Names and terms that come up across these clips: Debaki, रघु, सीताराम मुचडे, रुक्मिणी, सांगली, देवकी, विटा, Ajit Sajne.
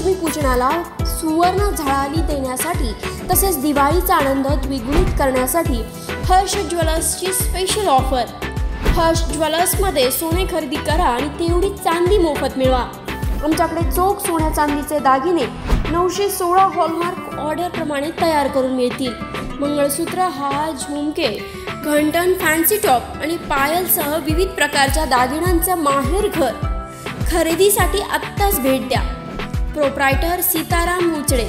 लक्ष्मी पूजनाला सुवर्ण झळाळी देण्यासाठी तसेच दिवाळीचा आनंद द्विगुणित करण्यासाठी हर्ष ज्वेलर्सची स्पेशल ऑफर। हर्ष ज्वेलर्समध्ये सोने खरेदी करा आणि तेवढी चांदी मोफत मिळवा। आमच्याकडे चोख सोन्या चांदीचे दागिने 916 हॉलमार्क ऑर्डर प्रमाणे तयार करून मिळतील। मंगळसूत्र, हार, झुमके, घंटण, फॅन्सी टॉप आणि पायलसह विविध प्रकारच्या दागिन्यांचे माहेर घर। खरेदीसाठी आत्ताच भेट द्या। प्रोप्रायटर सीताराम मुचडे।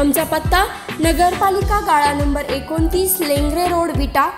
आमचा पत्ता नगरपालिका गाळा नंबर 29 लेंगरे रोड विटा।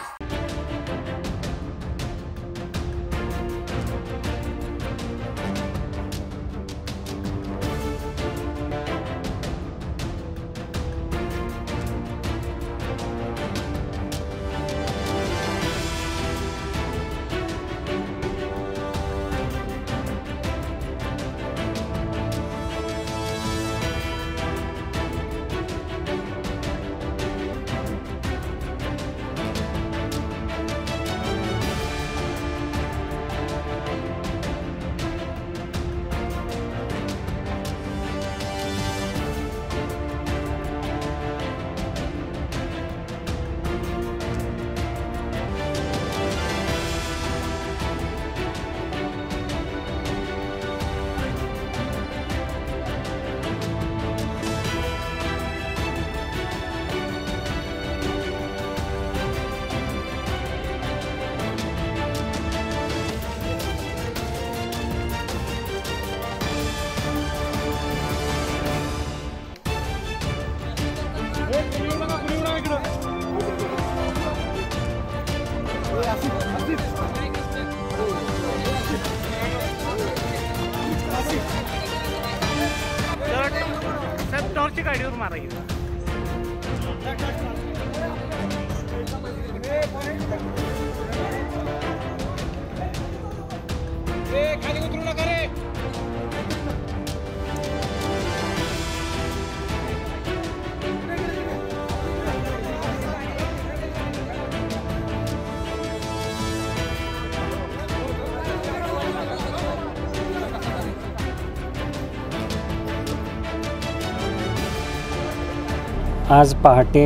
आज पहाटे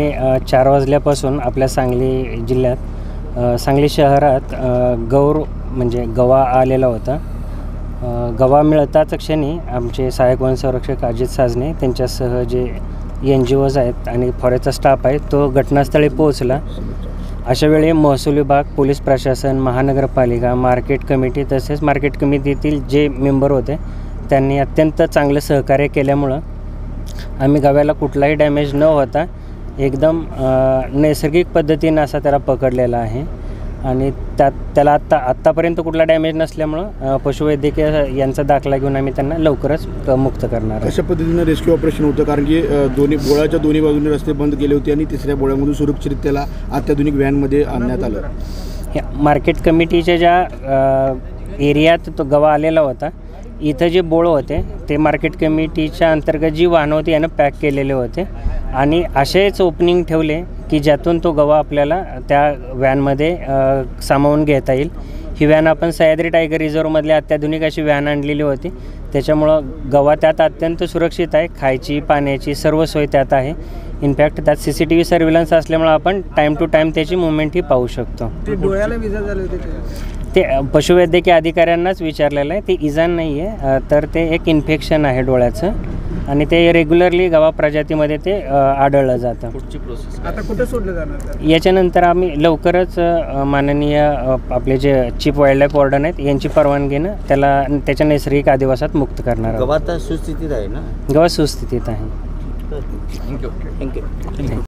4 वाजल्यापासून आपल्या सांगली जिल्ह्यात सांगली शहरात गौर म्हणजे गवा आलेला होता। गवा मिळताच क्षणी आमचे सहायक वनसंरक्षक अजित साजने त्यांच्यासह जे NGOs आहेत आणि फॉरेस्टचा स्टाफ आहे तो घटनास्थळी पोहोचला। अशा वेळी महसूल विभाग, पोलीस प्रशासन, महानगरपालिका, मार्केट कमिटी तसेच मार्केट कमिटीतील जे मेंबर होते त्यांनी अत्यंत चांगले सहकार्य केल्यामुळे आम्ही गव्याला कुठलाही डॅमेज न होता एकदम नैसर्गिक पद्धतीने असा त्याला पकडलेला आहे आणि त्याला आत्तापर्यंत कुठला डॅमेज नसल्यामुळे पशुवैद्यकीय यांचा दाखला घेऊन आम्ही त्यांना लवकरच मुक्त करणार आहोत। अशा पद्धतीने रेस्क्यू ऑपरेशन होतं, कारण की दोन्ही बोळाच्या दोन्ही बाजूने रस्ते बंद केले होते आणि तिसऱ्या बोळामधून सुरक्षिततेला अत्याधुनिक व्हॅनमध्ये आणण्यात आलं। मार्केट कमिटीच्या ज्या एरियात तो गवा आलेला होता इथं जे बोळ होते ते मार्केट कमिटीच्या अंतर्गत जी वाहनं होती यानं पॅक केलेले होते आणि असेच ओपनिंग ठेवले की ज्यातून तो गवा आपल्याला त्या व्हॅनमध्ये सामावून घेता येईल। ही व्हॅन आपण सह्याद्री टायगर रिझर्व्हमधल्या अत्याधुनिक अशी व्हॅन आणलेली होती, त्याच्यामुळं गवा त्यात अत्यंत सुरक्षित आहे। खायची, पाण्याची सर्व सोय त्यात आहे। इनफॅक्ट त्यात CCTV सर्व्हिलन्स असल्यामुळे आपण टाईम टू टाईम त्याची मुवमेंट ही पाहू शकतो। ते पशुवैद्यकीय अधिकाऱ्यांनाच विचारलेलं आहे, ते इजा नाही आहे तर ते एक इन्फेक्शन आहे डोळ्याचं आणि ते रेग्युलरली गवा प्रजातीमध्ये ते आढळलं जातं। पुढची प्रोसेस आता कुठं सोडलं जाणार? याच्यानंतर आम्ही लवकरच माननीय आपले जे चीफ वाईल्डलाईफ वॉर्डन आहेत यांची परवानगीनं त्याला त्याच्या नैसर्गिक आदिवासात मुक्त करणार आहोत। गवा सुस्थितीत आहे ना? गवा सुस्थितीत आहे। Thank you thank you.